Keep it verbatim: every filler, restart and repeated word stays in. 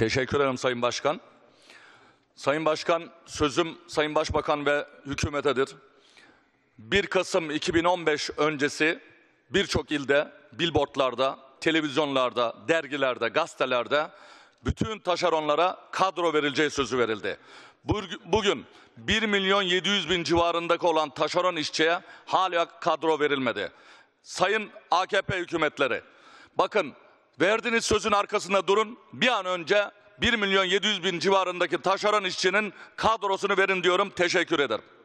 Teşekkür ederim Sayın Başkan. Sayın Başkan, sözüm Sayın Başbakan ve hükümetedir. bir Kasım iki bin on beş öncesi birçok ilde, billboardlarda, televizyonlarda, dergilerde, gazetelerde bütün taşeronlara kadro verileceği sözü verildi. Bugün bir milyon yedi yüz bin civarındaki olan taşeron işçiye hala kadro verilmedi. Sayın A K P hükümetleri, bakın verdiğiniz sözün arkasında durun, bir an önce bir milyon yedi yüz bin civarındaki taşeron işçinin kadrosunu verin diyorum, teşekkür ederim.